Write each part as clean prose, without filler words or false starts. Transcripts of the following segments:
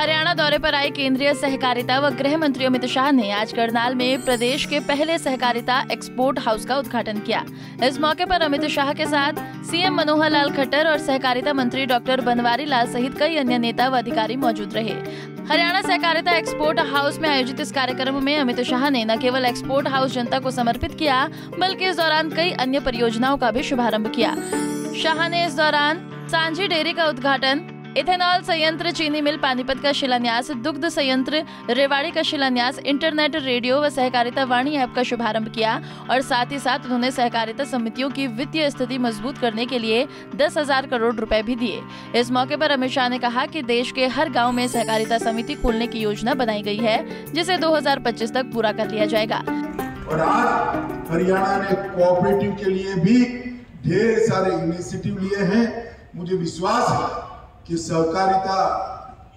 हरियाणा दौरे पर आए केंद्रीय सहकारिता व गृह मंत्री अमित शाह ने आज करनाल में प्रदेश के पहले सहकारिता एक्सपोर्ट हाउस का उद्घाटन किया। इस मौके पर अमित शाह के साथ सीएम मनोहर लाल खट्टर और सहकारिता मंत्री डॉक्टर बनवारी लाल सहित कई अन्य नेता व अधिकारी मौजूद रहे। हरियाणा सहकारिता एक्सपोर्ट हाउस में आयोजित इस कार्यक्रम में अमित शाह ने न केवल एक्सपोर्ट हाउस जनता को समर्पित किया, बल्कि इस दौरान कई अन्य परियोजनाओं का भी शुभारंभ किया। शाह ने इस दौरान सांझी डेयरी का उद्घाटन, इथेनॉल संयंत्र, चीनी मिल पानीपत का शिलान्यास, दुग्ध संयंत्र रेवाड़ी का शिलान्यास, इंटरनेट रेडियो व सहकारिता वाणी ऐप का शुभारंभ किया और साथ ही साथ उन्होंने सहकारिता समितियों की वित्तीय स्थिति मजबूत करने के लिए 10,000 करोड़ रुपए भी दिए। इस मौके पर अमित शाह ने कहा कि देश के हर गांव में सहकारिता समिति खोलने की योजना बनाई गई है, जिसे 2025 तक पूरा कर लिया जाएगा। और आज हरियाणा ने कोऑपरेटिव के लिए भी ढेर सारे इनिशिएटिव लिए हैं। मुझे विश्वास है कि सहकारिता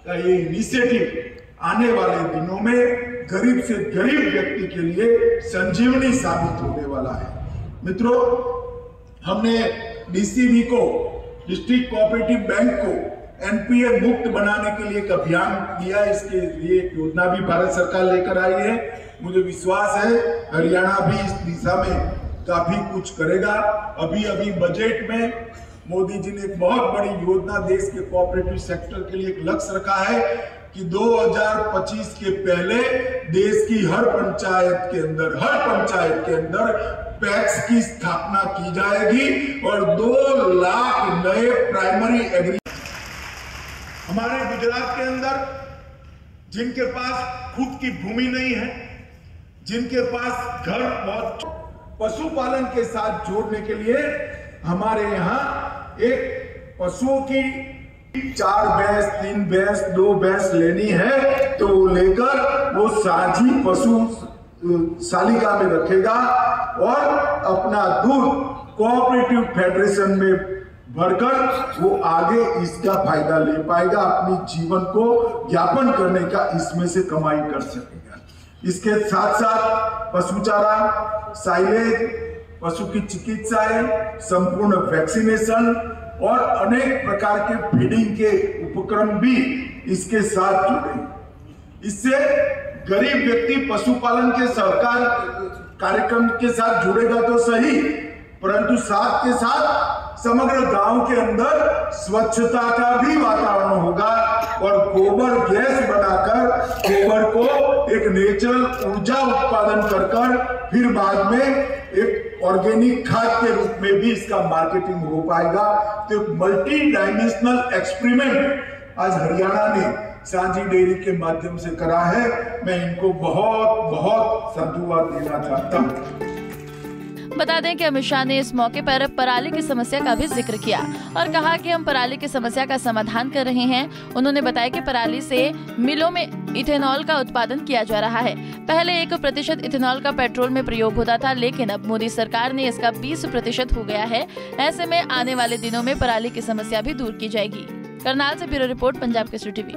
का ये इनिशिएटिव आने वाले दिनों में गरीब से गरीब व्यक्ति के लिए संजीवनी साबित होने वाला है। मित्रों, हमने डीसीबी को, डिस्ट्रिक्ट कोऑपरेटिव बैंक को एनपीए मुक्त बनाने के लिए एक अभियान किया। इसके लिए एक योजना भी भारत सरकार लेकर आई है। मुझे विश्वास है हरियाणा भी इस दिशा में काफी कुछ करेगा। अभी अभी बजट में मोदी जी ने एक बहुत बड़ी योजना देश के कोऑपरेटिव सेक्टर के लिए एक लक्ष्य रखा है कि 2025 के पहले देश की हर पंचायत के अंदर पैक्स की स्थापना की जाएगी और 2 लाख नए प्राइमरी एग्री। हमारे गुजरात के अंदर जिनके पास खुद की भूमि नहीं है, जिनके पास घर बहुत, पशुपालन के साथ जोड़ने के लिए हमारे यहाँ एक पशुओं की 4 भैंस, 3 भैंस, 2 भैंस लेनी है तो लेकर वो सांझी पशु शालिका में रखेगा और अपना दूध कोऑपरेटिव फेडरेशन में भरकर वो आगे इसका फायदा ले पाएगा, अपनी जीवन को यापन करने का इसमें से कमाई कर सकेगा। इसके साथ साथ पशुचारा, साइलेज, पशु की चिकित्साएं, संपूर्ण वैक्सीनेशन और अनेक प्रकार के फीडिंग के उपक्रम भी इसके साथ जुड़े। इससे गरीब व्यक्ति पशुपालन के सरकार कार्यक्रम के साथ जुड़ेगा तो सही, परंतु साथ के साथ समग्र गांव के अंदर स्वच्छता का भी वातावरण होगा और गोबर गैस बनाकर गोबर को एक नेचुरल ऊर्जा उत्पादन कर फिर बाद में एक ऑर्गेनिक खाद के रूप में भी इसका मार्केटिंग हो पाएगा। तो एक मल्टी डायमेंशनल एक्सपेरिमेंट आज हरियाणा ने सांझी डेयरी के माध्यम से करा है। मैं इनको बहुत बहुत साधुवाद देना चाहता हूँ। बता दें कि अमित शाह ने इस मौके पर पराली की समस्या का भी जिक्र किया और कहा कि हम पराली की समस्या का समाधान कर रहे हैं। उन्होंने बताया कि पराली से मिलों में इथेनॉल का उत्पादन किया जा रहा है। पहले 1% इथेनॉल का पेट्रोल में प्रयोग होता था, लेकिन अब मोदी सरकार ने इसका 20% हो गया है। ऐसे में आने वाले दिनों में पराली की समस्या भी दूर की जाएगी। करनाल से bureau report, Punjab Kesari TV.